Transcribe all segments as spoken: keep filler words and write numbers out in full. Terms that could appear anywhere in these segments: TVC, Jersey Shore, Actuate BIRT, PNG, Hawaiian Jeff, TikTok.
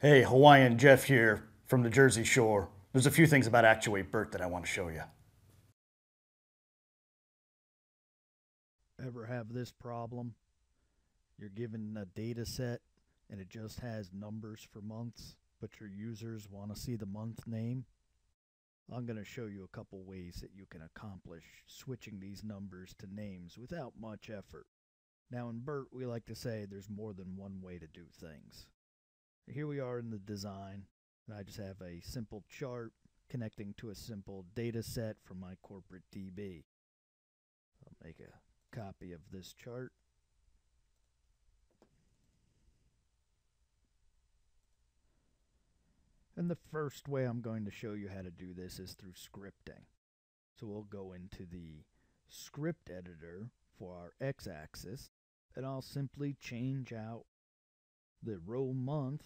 Hey, Hawaiian Jeff here from the Jersey Shore. There's a few things about Actuate BIRT that I want to show you. Ever have this problem? You're given a data set and it just has numbers for months, but your users want to see the month name? I'm going to show you a couple ways that you can accomplish switching these numbers to names without much effort. Now in BIRT, we like to say there's more than one way to do things. Here we are in the design, and I just have a simple chart connecting to a simple data set from my corporate D B. I'll make a copy of this chart. And the first way I'm going to show you how to do this is through scripting. So we'll go into the script editor for our x-axis, and I'll simply change out the row month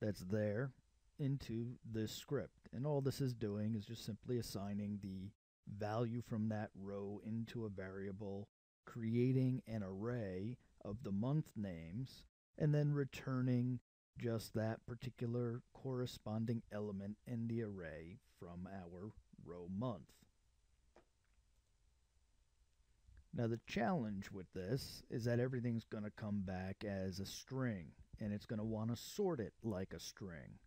that's there into this script. And all this is doing is just simply assigning the value from that row into a variable, creating an array of the month names, and then returning just that particular corresponding element in the array from our row month. Now the challenge with this is that everything's going to come back as a string, and it's going to want to sort it like a string.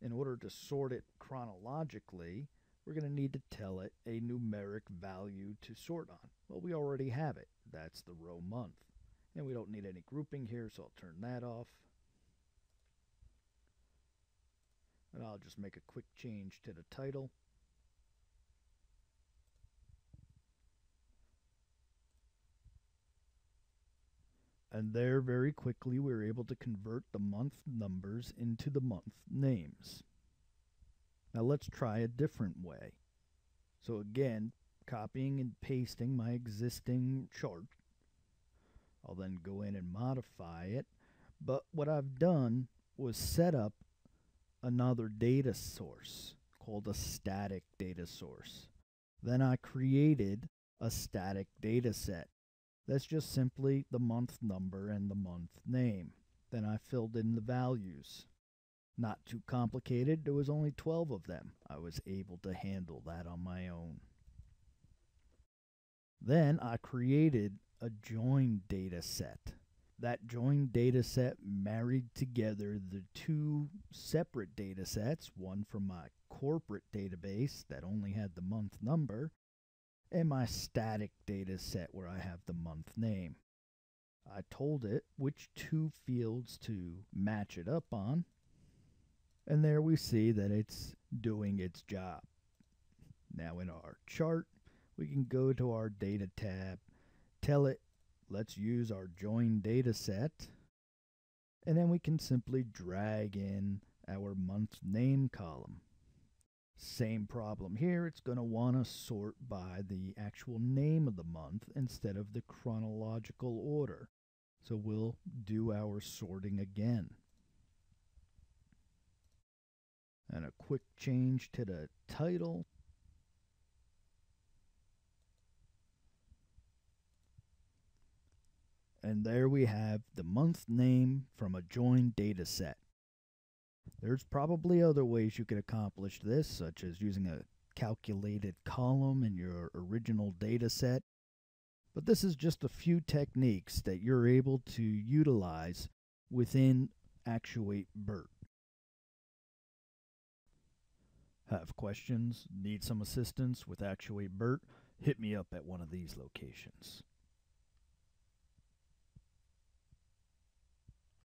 In order to sort it chronologically, we're going to need to tell it a numeric value to sort on. Well, we already have it. That's the row month. And we don't need any grouping here, so I'll turn that off. And I'll just make a quick change to the title. And there, very quickly, we were able to convert the month numbers into the month names. Now let's try a different way. So again, copying and pasting my existing chart. I'll then go in and modify it. But what I've done was set up another data source called a static data source. Then I created a static data set. That's just simply the month number and the month name. Then I filled in the values. Not too complicated. There was only twelve of them. I was able to handle that on my own. Then I created a join data set. That join data set married together the two separate data sets, one from my corporate database that only had the month number, and my static data set where I have the month name. I told it which two fields to match it up on, and there we see that it's doing its job. Now in our chart, we can go to our data tab, tell it, let's use our join data set, and then we can simply drag in our month name column. Same problem here, it's going to want to sort by the actual name of the month instead of the chronological order. So we'll do our sorting again. And a quick change to the title. And there we have the month name from a joined data set. There's probably other ways you could accomplish this, such as using a calculated column in your original data set. But this is just a few techniques that you're able to utilize within Actuate BIRT. Have questions? Need some assistance with Actuate BIRT? Hit me up at one of these locations.